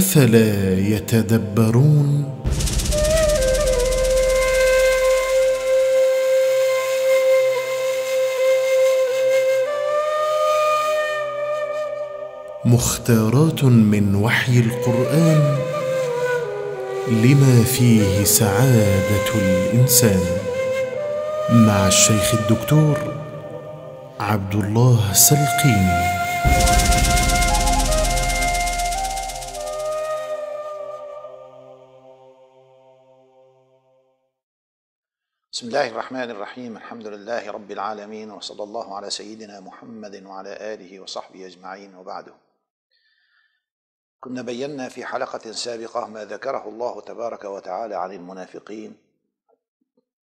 أفلا يتدبرون؟ مختارات من وحي القرآن لما فيه سعادة الإنسان، مع الشيخ الدكتور عبد الله سلقيني. بسم الله الرحمن الرحيم. الحمد لله رب العالمين، وصلى الله على سيدنا محمد وعلى آله وصحبه أجمعين، وبعده. كنا بينا في حلقة سابقة ما ذكره الله تبارك وتعالى عن المنافقين،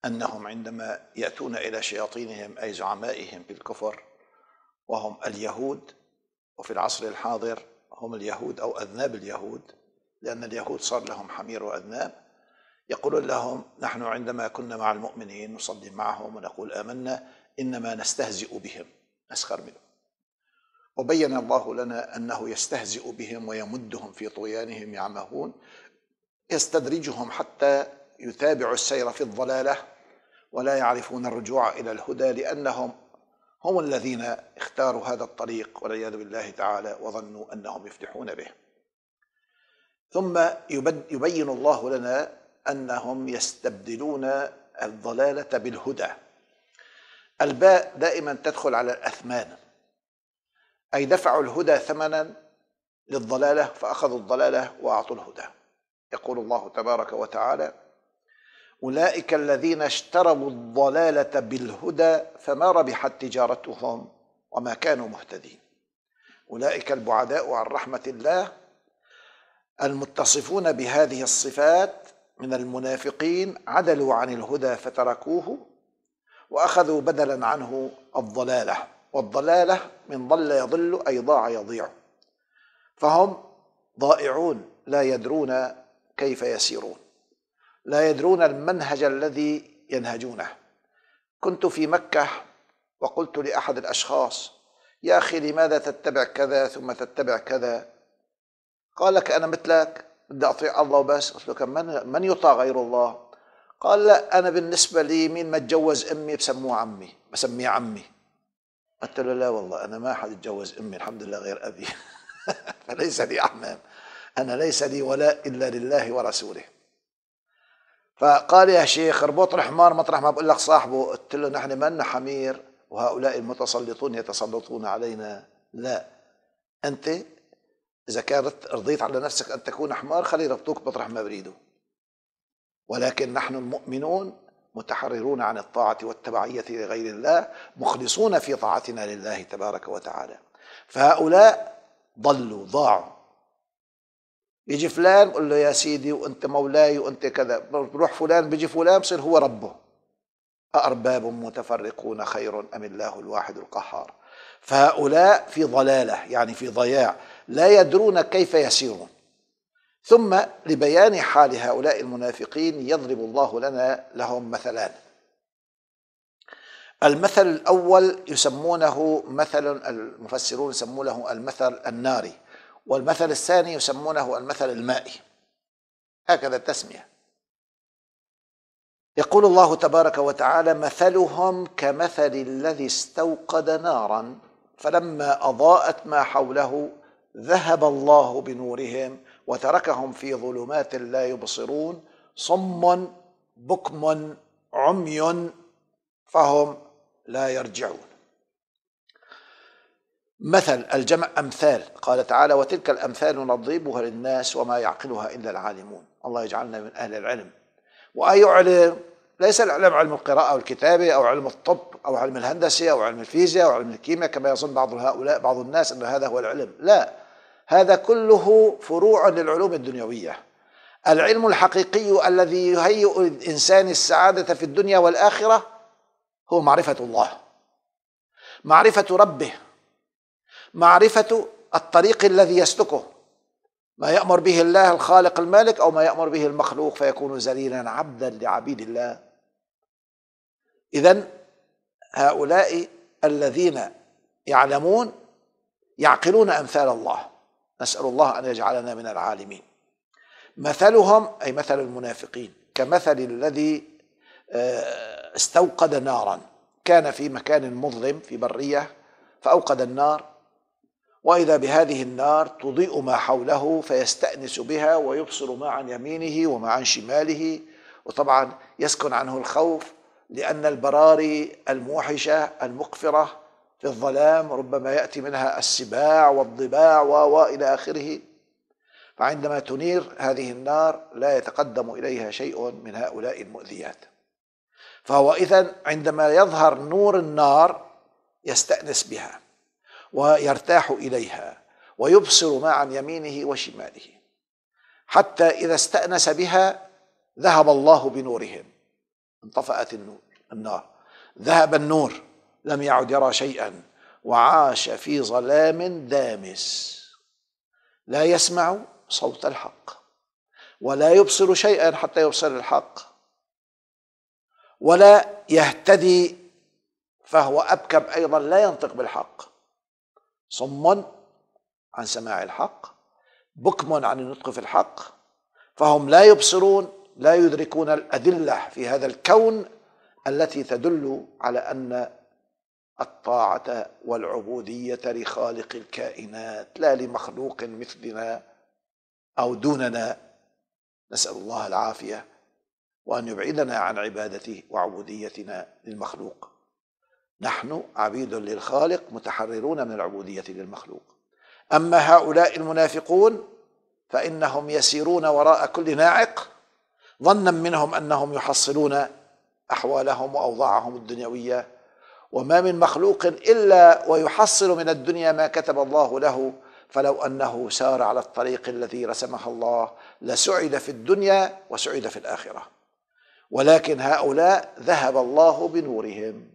أنهم عندما يأتون إلى شياطينهم أي زعمائهم بالكفر، وهم اليهود، وفي العصر الحاضر هم اليهود أو أذناب اليهود، لأن اليهود صار لهم حمير وأذناب، يقول لهم: نحن عندما كنا مع المؤمنين نصلي معهم ونقول آمنا، إنما نستهزئ بهم، نسخر منهم. وبين الله لنا أنه يستهزئ بهم ويمدهم في طغيانهم يعمهون، يستدرجهم حتى يتابعوا السير في الضلالة ولا يعرفون الرجوع إلى الهدى، لأنهم هم الذين اختاروا هذا الطريق والعياذ بالله تعالى، وظنوا أنهم يفتحون به. ثم يبين الله لنا أنهم يستبدلون الضلالة بالهدى. الباء دائما تدخل على الأثمان، أي دفعوا الهدى ثمنا للضلالة، فأخذوا الضلالة وأعطوا الهدى. يقول الله تبارك وتعالى: أولئك الذين اشتروا الضلالة بالهدى فما ربحت تجارتهم وما كانوا مهتدين. أولئك البعداء عن رحمة الله، المتصفون بهذه الصفات من المنافقين عدلوا عن الهدى فتركوه، وأخذوا بدلا عنه الضلالة، والضلالة من ضل يضل أي ضاع يضيع، فهم ضائعون لا يدرون كيف يسيرون، لا يدرون المنهج الذي ينهجونه. كنت في مكة وقلت لأحد الأشخاص: يا أخي لماذا تتبع كذا ثم تتبع كذا؟ قال: لك أنا مثلك بدي أطيع الله وبس. قلت له: من يطاع غير الله؟ قال: لا، أنا بالنسبة لي مين ما تجوز أمي بسموه عمي، بسميه عمي. قلت له: لا والله، أنا ما حد يتجوز أمي الحمد لله غير أبي فليس لي أعمام، أنا ليس لي ولاء إلا لله ورسوله. فقال: يا شيخ اربط الحمار مطرح ما بقول لك صاحبه. قلت له: نحن ما لنا حمير، وهؤلاء المتسلطون يتسلطون علينا. لا، أنت إذا كانت رضيت على نفسك أن تكون حمار خلي يربطوك مطرح ما بريده، ولكن نحن المؤمنون متحررون عن الطاعة والتبعية لغير الله، مخلصون في طاعتنا لله تبارك وتعالى. فهؤلاء ضلوا ضاعوا. يجي فلان يقول له: يا سيدي وأنت مولاي وأنت كذا، بروح فلان بيجي فلان بصير هو ربه. أأرباب متفرقون خير أم الله الواحد القهار. فهؤلاء في ضلالة، يعني في ضياع، لا يدرون كيف يسيرون. ثم لبيان حال هؤلاء المنافقين يضرب الله لنا لهم مثلان. المثل الأول يسمونه مثل، المفسرون يسمونه المثل الناري، والمثل الثاني يسمونه المثل المائي، هكذا التسمية. يقول الله تبارك وتعالى: مثلهم كمثل الذي استوقد نارا فلما أضاءت ما حوله ذهب الله بنورهم وتركهم في ظلمات لا يبصرون صم بكم عمي فهم لا يرجعون. مثل الجمع أمثال، قال تعالى: وتلك الأمثال نضربها للناس وما يعقلها إلا العالمون. الله يجعلنا من أهل العلم. وأي علم؟ ليس العلم علم القراءة والكتابة أو علم الطب أو علم الهندسة أو علم الفيزياء أو علم الكيمياء كما يظن بعض الناس أن هذا هو العلم. لا، هذا كله فروع للعلوم الدنيوية. العلم الحقيقي الذي يهيئ الإنسان السعادة في الدنيا والآخرة هو معرفة الله، معرفة ربه، معرفة الطريق الذي يسلكه، ما يأمر به الله الخالق المالك أو ما يأمر به المخلوق فيكون ذليلا عبدا لعبيد الله. إذن هؤلاء الذين يعلمون يعقلون أمثال الله، نسأل الله أن يجعلنا من العالمين. مثلهم أي مثل المنافقين كمثل الذي استوقد نارا، كان في مكان مظلم في برية فأوقد النار، وإذا بهذه النار تضيء ما حوله فيستأنس بها ويبصر ما عن يمينه وما عن شماله، وطبعا يسكن عنه الخوف لأن البراري الموحشة المقفرة في الظلام ربما يأتي منها السباع والضباع وإلى آخره، فعندما تنير هذه النار لا يتقدم إليها شيء من هؤلاء المؤذيات. فهو إذن عندما يظهر نور النار يستأنس بها ويرتاح إليها ويبصر ما عن يمينه وشماله، حتى إذا استأنس بها ذهب الله بنورهم، انطفأت النار، ذهب النور، لم يعد يرى شيئا، وعاش في ظلام دامس لا يسمع صوت الحق ولا يبصر شيئا حتى يبصر الحق ولا يهتدي، فهو أبكم أيضا لا ينطق بالحق، صم عن سماع الحق، بكم عن النطق في الحق، فهم لا يبصرون، لا يدركون الأدلة في هذا الكون التي تدل على أن الطاعة والعبودية لخالق الكائنات لا لمخلوق مثلنا أو دوننا. نسأل الله العافية وأن يبعدنا عن عبادته وعبوديتنا للمخلوق، نحن عبيد للخالق متحررون من العبودية للمخلوق. أما هؤلاء المنافقون فإنهم يسيرون وراء كل ناعق ظنا منهم أنهم يحصلون أحوالهم وأوضاعهم الدنيوية، وما من مخلوق إلا ويحصل من الدنيا ما كتب الله له، فلو أنه سار على الطريق الذي رسمها الله لسعد في الدنيا وسعد في الآخرة، ولكن هؤلاء ذهب الله بنورهم،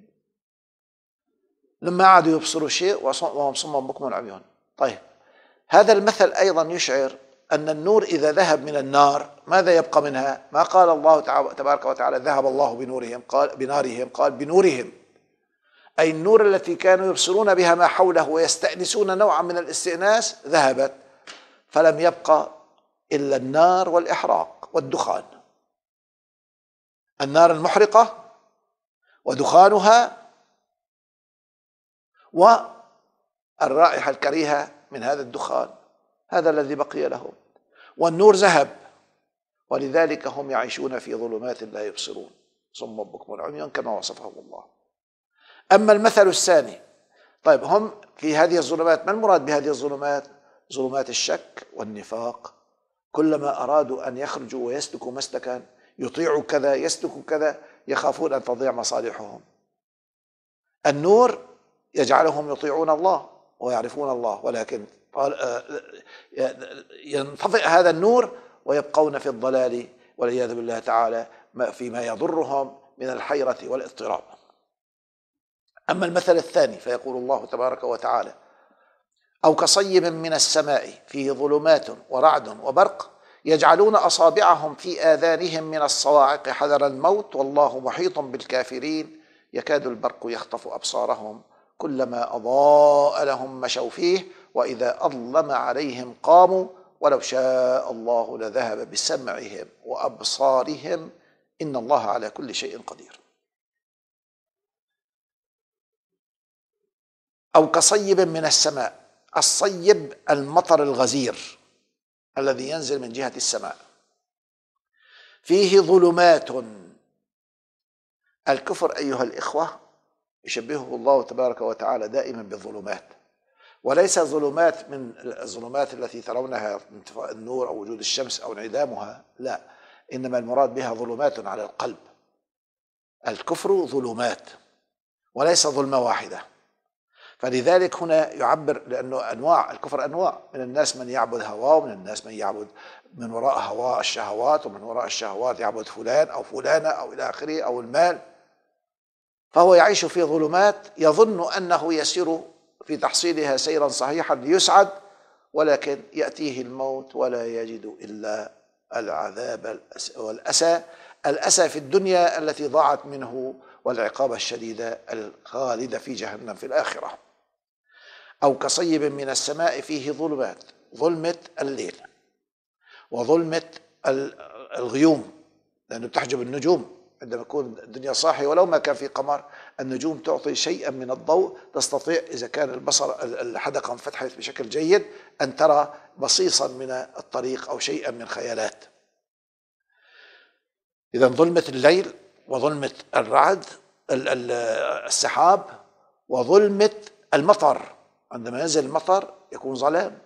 لما عادوا يبصروا شيء وهم صم بكم عميون. طيب، هذا المثل أيضا يشعر أن النور إذا ذهب من النار ماذا يبقى منها؟ ما قال الله تبارك وتعالى ذهب الله بنورهم، قال بنارهم، قال بنورهم، أي النور التي كانوا يبصرون بها ما حوله ويستأنسون نوعا من الاستئناس ذهبت، فلم يبقى إلا النار والإحراق والدخان، النار المحرقة ودخانها والرائحة الكريهة من هذا الدخان، هذا الذي بقي لهم، والنور ذهب، ولذلك هم يعيشون في ظلمات لا يبصرون، صم بكم عميا كما وصفهم الله. أما المثل الثاني، طيب هم في هذه الظلمات، ما المراد بهذه الظلمات؟ ظلمات الشك والنفاق، كلما أرادوا أن يخرجوا ويسلكوا مسلكا يطيعوا كذا يسلكوا كذا، يخافون أن تضيع مصالحهم. النور يجعلهم يطيعون الله ويعرفون الله، ولكن ينطفئ هذا النور ويبقون في الضلال والعياذ بالله تعالى فيما يضرهم من الحيرة والاضطراب. أما المثل الثاني فيقول الله تبارك وتعالى أو كصيب من السماء فيه ظلمات ورعد وبرق يجعلون أصابعهم في آذانهم من الصواعق حذر الموت والله محيط بالكافرين يكاد البرق يخطف أبصارهم كلما أضاء لهم مشوا فيه وإذا أظلم عليهم قاموا ولو شاء الله لذهب بسمعهم وأبصارهم إن الله على كل شيء قدير. أو كصيب من السماء، الصيب المطر الغزير الذي ينزل من جهة السماء، فيه ظلمات. الكفر أيها الإخوة يشبهه الله تبارك وتعالى دائما بالظلمات، وليس ظلمات من الظلمات التي ترونها من انطفاء النور أو وجود الشمس أو انعدامها، لا، إنما المراد بها ظلمات على القلب. الكفر ظلمات وليس ظلمة واحدة، فلذلك هنا يعبر، لأنه أنواع الكفر أنواع، من الناس من يعبد هواه، ومن الناس من يعبد من وراء هواه الشهوات، ومن وراء الشهوات يعبد فلان أو فلانة أو إلى آخره أو المال، فهو يعيش في ظلمات يظن أنه يسير في تحصيلها سيرا صحيحا ليسعد، ولكن يأتيه الموت ولا يجد إلا العذاب والأسى، الأسى في الدنيا التي ضاعت منه والعقاب الشديدة الخالدة في جهنم في الآخرة. أو كصيب من السماء فيه ظلمات ظلمة الليل وظلمة الغيوم، لأنه بتحجب النجوم عندما يكون الدنيا صاحية، ولو ما كان في قمر النجوم تعطي شيئا من الضوء، تستطيع إذا كان البصر الحدقة انفتحت بشكل جيد أن ترى بصيصا من الطريق أو شيئا من خيالات. إذا ظلمة الليل وظلمة الرعد السحاب وظلمة المطر، عندما ينزل المطر يكون ظلام.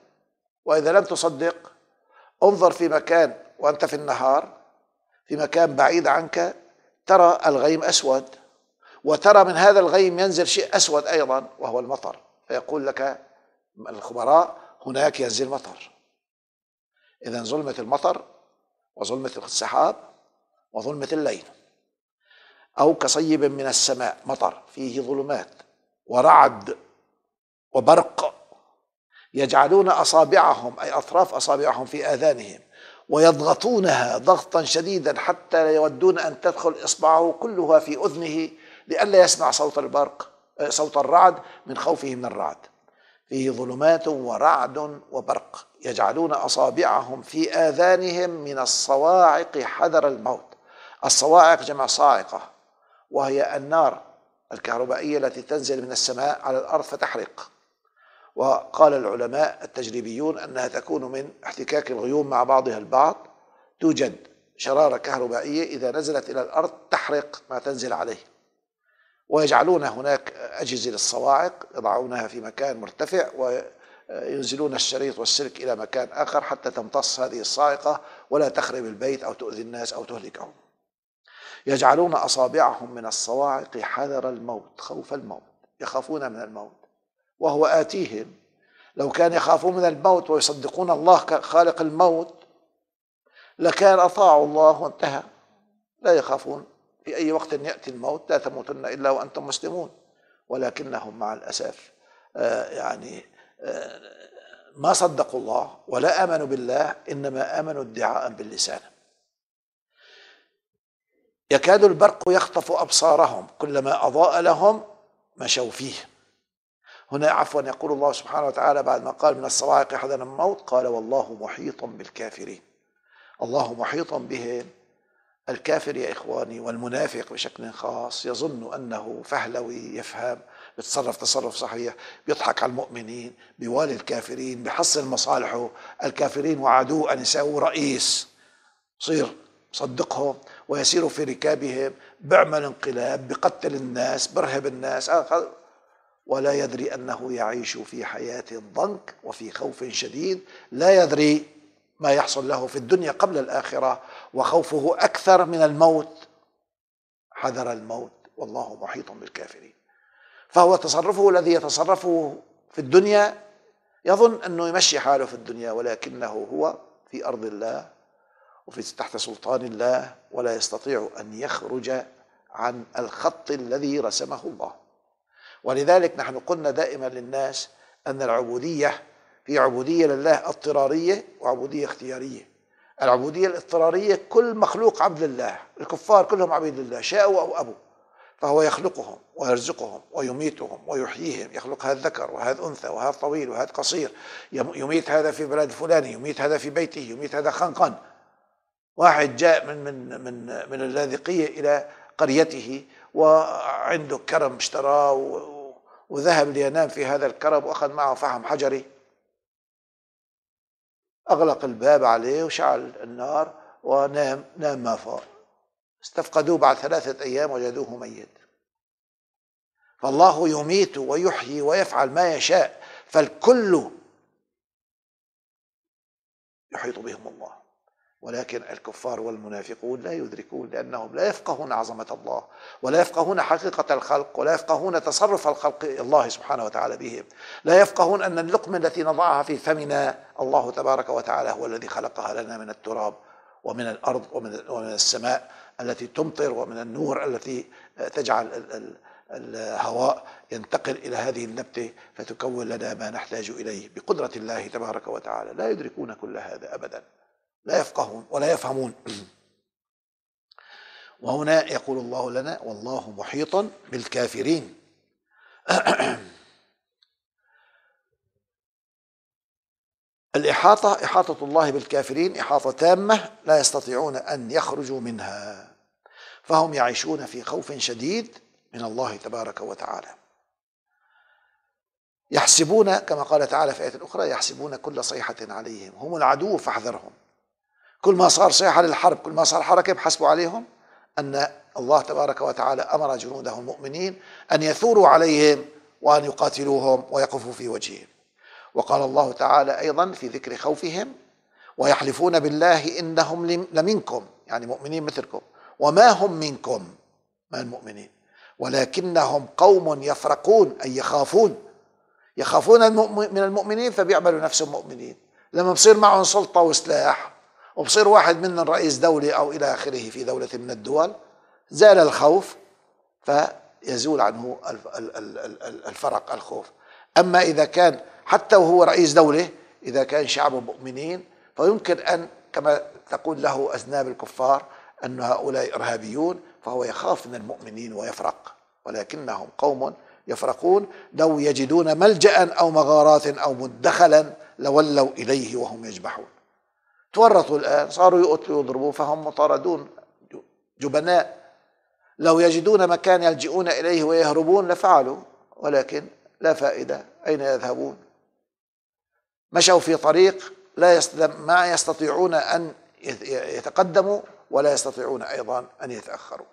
وإذا لم تصدق انظر في مكان وأنت في النهار، في مكان بعيد عنك ترى الغيم أسود، وترى من هذا الغيم ينزل شيء أسود أيضا وهو المطر، فيقول لك الخبراء هناك ينزل مطر. إذا ظلمة المطر وظلمة السحاب وظلمة الليل، أو كصيب من السماء مطر فيه ظلمات ورعد وبرق، يجعلون أصابعهم أي أطراف أصابعهم في آذانهم ويضغطونها ضغطا شديدا حتى لا يودون أن تدخل إصبعه كلها في أذنه لئلا يسمع صوت البرق صوت الرعد من خوفه من الرعد. فيه ظلمات ورعد وبرق، يجعلون أصابعهم في آذانهم من الصواعق حذر الموت. الصواعق جمع صاعقة، وهي النار الكهربائية التي تنزل من السماء على الأرض فتحرق، وقال العلماء التجريبيون أنها تكون من احتكاك الغيوم مع بعضها البعض، توجد شرارة كهربائية إذا نزلت إلى الأرض تحرق ما تنزل عليه. ويجعلون هناك أجهزة للصواعق يضعونها في مكان مرتفع وينزلون الشريط والسلك إلى مكان آخر حتى تمتص هذه الصاعقة ولا تخرب البيت أو تؤذي الناس أو تهلكهم. يجعلون أصابعهم من الصواعق حذر الموت، خوف الموت، يخافون من الموت وهو آتيهم. لو كان يخافون من الموت ويصدقون الله خالق الموت لكان أطاعوا الله وانتهى، لا يخافون. في أي وقت يأتي الموت، لا تموتن إلا وأنتم مسلمون. ولكنهم مع الأسف ما صدقوا الله ولا آمنوا بالله، إنما آمنوا ادعاء باللسان. يكاد البرق يخطف أبصارهم كلما أضاء لهم مشوا فيه. هنا عفوا يقول الله سبحانه وتعالى بعد ما قال من الصواعق حذر الموت قال والله محيط بالكافرين. الله محيط بهم. الكافر يا إخواني والمنافق بشكل خاص يظن أنه فهلوي، يفهم، بيتصرف تصرف صحيح، بيضحك على المؤمنين، بيوالي الكافرين، بيحصل مصالحه. الكافرين وعدوه أن يساووا رئيس، صير صدقهم ويسيروا في ركابهم، بيعمل انقلاب، بيقتل الناس، برهب الناس، ولا يدري أنه يعيش في حياة ضنك وفي خوف شديد، لا يدري ما يحصل له في الدنيا قبل الآخرة، وخوفه أكثر من الموت. حذر الموت والله محيط بالكافرين. فهو تصرفه الذي يتصرفه في الدنيا يظن أنه يمشي حاله في الدنيا، ولكنه هو في أرض الله وفي تحت سلطان الله، ولا يستطيع أن يخرج عن الخط الذي رسمه الله. ولذلك نحن قلنا دائما للناس أن العبودية في عبودية لله اضطرارية وعبودية اختيارية. العبودية الاضطرارية كل مخلوق عبد لله، الكفار كلهم عبيد لله شاءوا أو أبوا، فهو يخلقهم ويرزقهم ويميتهم ويحييهم، يخلق هذا الذكر وهذا أنثى وهذا طويل وهذا قصير، يميت هذا في بلاد فلاني، يميت هذا في بيته، يميت هذا خنقا. واحد جاء من اللاذقية إلى قريته وعنده كرم اشتراه وذهب لينام في هذا الكرم وأخذ معه فحم حجري، أغلق الباب عليه وشعل النار ونام، نام ما فار. استفقدوه بعد 3 أيام وجدوه ميت. فالله يميت ويحيي ويفعل ما يشاء، فالكل يحيط بهم الله. ولكن الكفار والمنافقون لا يدركون، لأنهم لا يفقهون عظمة الله ولا يفقهون حقيقة الخلق ولا يفقهون تصرف الخلق الله سبحانه وتعالى بهم، لا يفقهون أن اللقمة التي نضعها في فمنا الله تبارك وتعالى هو الذي خلقها لنا من التراب ومن الأرض ومن السماء التي تمطر ومن النور التي تجعل الهواء ينتقل إلى هذه النبتة فتكون لنا ما نحتاج إليه بقدرة الله تبارك وتعالى. لا يدركون كل هذا أبداً، لا يفقهون ولا يفهمون. وهنا يقول الله لنا والله محيط بالكافرين. الإحاطة إحاطة الله بالكافرين إحاطة تامة لا يستطيعون أن يخرجوا منها، فهم يعيشون في خوف شديد من الله تبارك وتعالى. يحسبون كما قال تعالى في آية أخرى يحسبون كل صيحة عليهم، هم العدو فاحذرهم. كل ما صار صيحة للحرب، كل ما صار حركة بحسبوا عليهم أن الله تبارك وتعالى أمر جنوده المؤمنين أن يثوروا عليهم وأن يقاتلوهم ويقفوا في وجههم. وقال الله تعالى أيضا في ذكر خوفهم ويحلفون بالله إنهم لمنكم، يعني مؤمنين مثلكم، وما هم منكم ما المؤمنين ولكنهم قوم يفرقون، أي يخافون من المؤمنين فبيعملوا نفسهم مؤمنين. لما بصير معهم سلطة وسلاح وبصير واحد منهم رئيس دولة أو إلى آخره في دولة من الدول، زال الخوف فيزول عنه الفرق الخوف. أما إذا كان حتى وهو رئيس دولة إذا كان شعبه مؤمنين فيمكن أن كما تقول له أذناب الكفار أن هؤلاء إرهابيون، فهو يخاف من المؤمنين ويفرق. ولكنهم قوم يفرقون، لو يجدون ملجأ أو مغارات أو مدخلا لولوا إليه وهم يجبحون. تورطوا الآن، صاروا يقتلوا ويضربوا فهم مطاردون جبناء. لو يجدون مكان يلجئون إليه ويهربون لفعلوا، ولكن لا فائدة، أين يذهبون؟ مشوا في طريق ما يستطيعون أن يتقدموا ولا يستطيعون أيضا أن يتأخروا.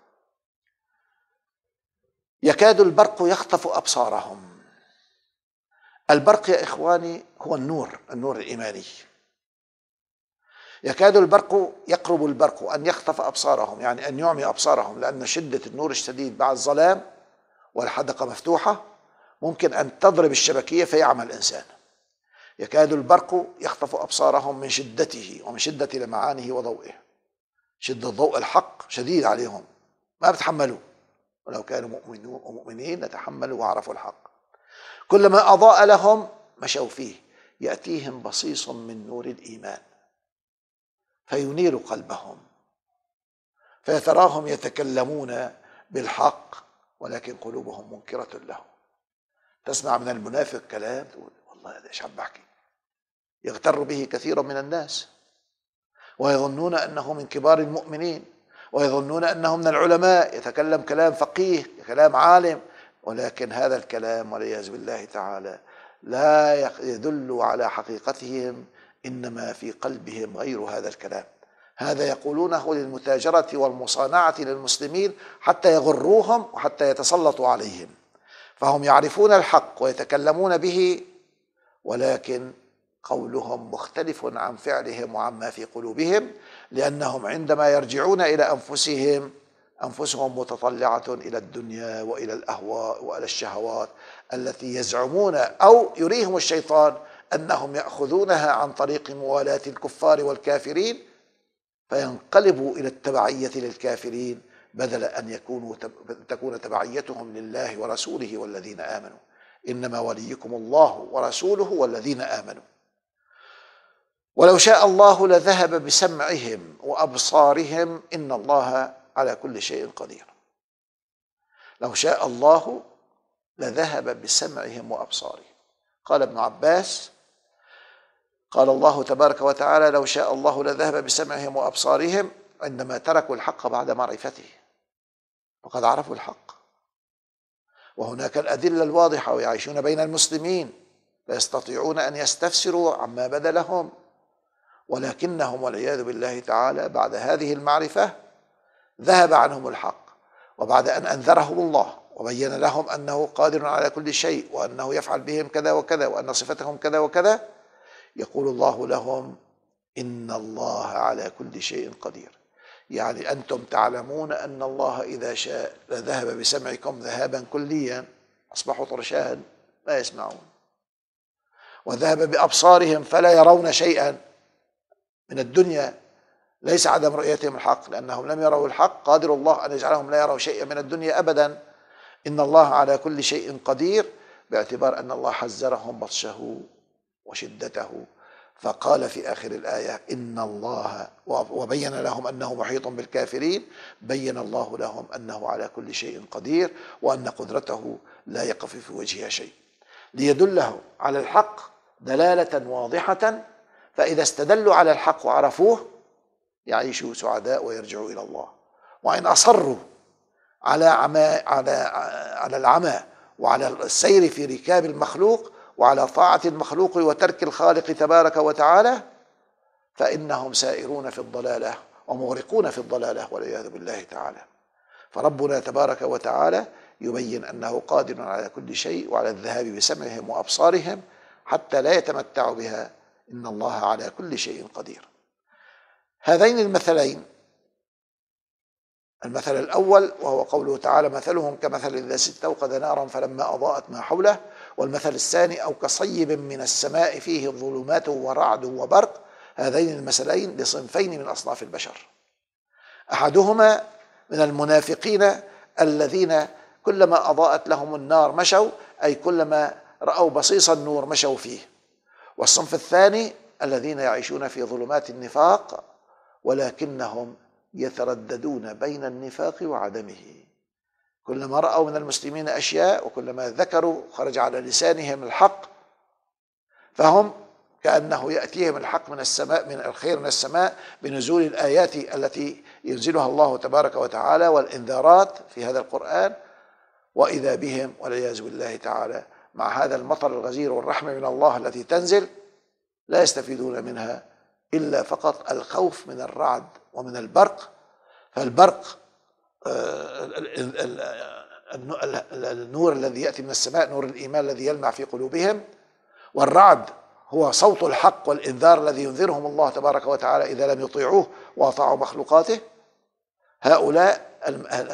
يكاد البرق يخطف أبصارهم. البرق يا إخواني هو النور الإيماني. يكاد البرق يقرب البرق أن يخطف أبصارهم، يعني أن يعمي أبصارهم، لأن شدة النور الشديد مع الظلام والحدقة مفتوحة ممكن أن تضرب الشبكية فيعمى الإنسان. يكاد البرق يخطف أبصارهم من شدته ومن شدة لمعانه وضوئه. شدة ضوء الحق شديد عليهم، ما بتحملوا، ولو كانوا مؤمنين لتحملوا وعرفوا الحق. كلما أضاء لهم مشوا فيه. يأتيهم بصيص من نور الإيمان فينير قلبهم فيتراهم يتكلمون بالحق ولكن قلوبهم منكرة له. تسمع من المنافق كلام تقول والله هذا ايش عم بحكي، يغتر به كثير من الناس ويظنون أنه من كبار المؤمنين ويظنون أنه من العلماء، يتكلم كلام فقيه كلام عالم، ولكن هذا الكلام والعياذ بالله تعالى لا يدل على حقيقتهم، إنما في قلبهم غير هذا الكلام. هذا يقولونه للمتاجرة والمصانعة للمسلمين حتى يغروهم وحتى يتسلطوا عليهم. فهم يعرفون الحق ويتكلمون به، ولكن قولهم مختلف عن فعلهم وعما في قلوبهم، لأنهم عندما يرجعون إلى أنفسهم متطلعة إلى الدنيا وإلى الأهواء وإلى الشهوات التي يزعمون أو يريهم الشيطان أنهم يأخذونها عن طريق موالاة الكفار والكافرين، فينقلبوا إلى التبعية للكافرين بدل أن تكون تبعيتهم لله ورسوله والذين آمنوا. إنما وليكم الله ورسوله والذين آمنوا. ولو شاء الله لذهب بسمعهم وأبصارهم إن الله على كل شيء قدير. لو شاء الله لذهب بسمعهم وأبصارهم. قال ابن عباس قال الله تبارك وتعالى لو شاء الله لذهب بسمعهم وأبصارهم عندما تركوا الحق بعد معرفته، وقد عرفوا الحق. وهناك الأدلة الواضحة ويعيشون بين المسلمين لا يستطيعون أن يستفسروا عما بدا لهم، ولكنهم والعياذ بالله تعالى بعد هذه المعرفة ذهب عنهم الحق. وبعد أن أنذرهم الله وبين لهم أنه قادر على كل شيء وأنه يفعل بهم كذا وكذا وأن صفتهم كذا وكذا، يقول الله لهم إن الله على كل شيء قدير. يعني أنتم تعلمون أن الله إذا شاء لذهب بسمعكم ذهابا كليا، أصبحوا طرشان لا يسمعون، وذهب بأبصارهم فلا يرون شيئا من الدنيا. ليس عدم رؤيتهم الحق، لأنهم لم يروا الحق قادر الله أن يجعلهم لا يروا شيئا من الدنيا أبدا. إن الله على كل شيء قدير، باعتبار أن الله حذرهم بطشه وشدته، فقال في آخر الآية إن الله، وبين لهم أنه محيط بالكافرين، بين الله لهم أنه على كل شيء قدير وأن قدرته لا يقف في وجهها شيء، ليدله على الحق دلالة واضحة فإذا استدلوا على الحق وعرفوه يعيشوا سعداء ويرجعوا إلى الله. وإن أصروا على العمى وعلى السير في ركاب المخلوق وعلى طاعة المخلوق وترك الخالق تبارك وتعالى فإنهم سائرون في الضلالة ومغرقون في الضلالة والعياذ بالله تعالى. فربنا تبارك وتعالى يبين أنه قادر على كل شيء وعلى الذهاب بسمعهم وأبصارهم حتى لا يتمتعوا بها، إن الله على كل شيء قدير. هذين المثلين، المثل الأول وهو قوله تعالى مثلهم كمثل الذي استوقد نارا فلما أضاءت ما حوله، والمثل الثاني أو كصيب من السماء فيه ظلمات ورعد وبرق. هذين المثلين لصنفين من أصناف البشر، أحدهما من المنافقين الذين كلما أضاءت لهم النار مشوا، أي كلما رأوا بصيص النور مشوا فيه. والصنف الثاني الذين يعيشون في ظلمات النفاق ولكنهم يترددون بين النفاق وعدمه، كلما رأوا من المسلمين أشياء وكلما ذكروا خرج على لسانهم الحق، فهم كأنه يأتيهم الحق من السماء، من الخير من السماء بنزول الآيات التي ينزلها الله تبارك وتعالى والإنذارات في هذا القرآن، وإذا بهم والعياذ بالله تعالى مع هذا المطر الغزير والرحمة من الله التي تنزل لا يستفيدون منها إلا فقط الخوف من الرعد ومن البرق. فالبرق النور الذي يأتي من السماء، نور الإيمان الذي يلمع في قلوبهم، والرعد هو صوت الحق والإنذار الذي ينذرهم الله تبارك وتعالى إذا لم يطيعوه وأطاعوا مخلوقاته. هؤلاء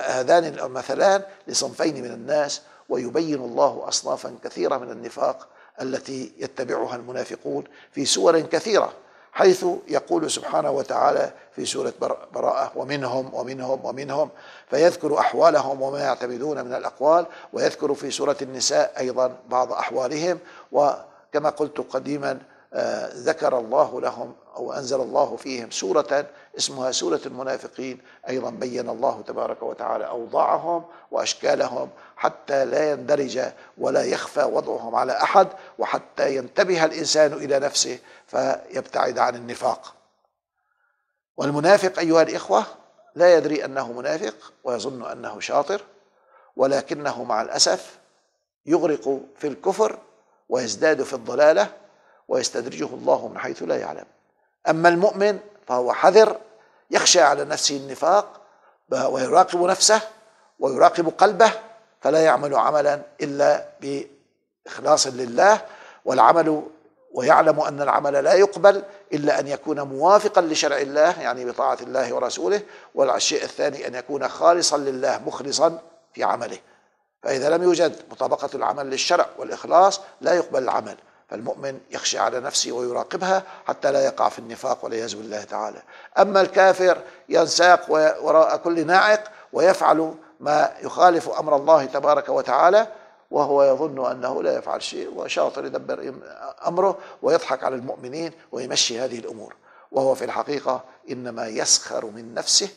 هذان المثلان لصنفين من الناس، ويبين الله أصنافا كثيرة من النفاق التي يتبعها المنافقون في سور كثيرة، حيث يقول سبحانه وتعالى في سورة براءة ومنهم ومنهم ومنهم، فيذكر أحوالهم وما يعتمدون من الأقوال، ويذكر في سورة النساء أيضا بعض أحوالهم. وكما قلت قديما ذكر الله لهم أو أنزل الله فيهم سورة اسمها سورة المنافقين، أيضا بين الله تبارك وتعالى أوضاعهم وأشكالهم حتى لا يندرج ولا يخفى وضعهم على أحد، وحتى ينتبه الإنسان إلى نفسه فيبتعد عن النفاق. والمنافق أيها الإخوة لا يدري أنه منافق ويظن أنه شاطر، ولكنه مع الأسف يغرق في الكفر ويزداد في الضلالة ويستدرجه الله من حيث لا يعلم. أما المؤمن فهو حذر، يخشى على نفسه النفاق ويراقب نفسه ويراقب قلبه، فلا يعمل عملا إلا بإخلاص لله، والعمل ويعلم أن العمل لا يقبل إلا أن يكون موافقا لشرع الله، يعني بطاعة الله ورسوله. والشيء الثاني أن يكون خالصا لله مخلصا في عمله، فإذا لم يوجد مطابقة العمل للشرع والإخلاص لا يقبل العمل. فالمؤمن يخشى على نفسه ويراقبها حتى لا يقع في النفاق والعياذ بالله تعالى. أما الكافر ينساق وراء كل ناعق ويفعل ما يخالف أمر الله تبارك وتعالى، وهو يظن أنه لا يفعل شيء وشاطر يدبر أمره ويضحك على المؤمنين ويمشي هذه الأمور، وهو في الحقيقة إنما يسخر من نفسه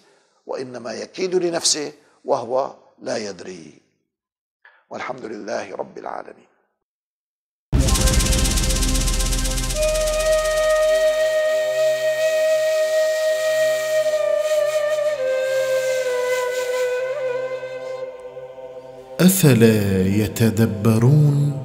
وإنما يكيد لنفسه وهو لا يدري. والحمد لله رب العالمين. أفلا يتدبرون؟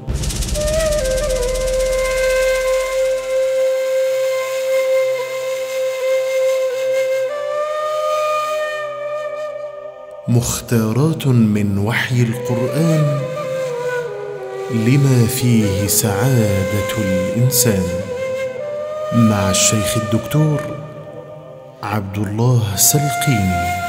مختارات من وحي القرآن لما فيه سعادة الإنسان، مع الشيخ الدكتور عبد الله سلقيني.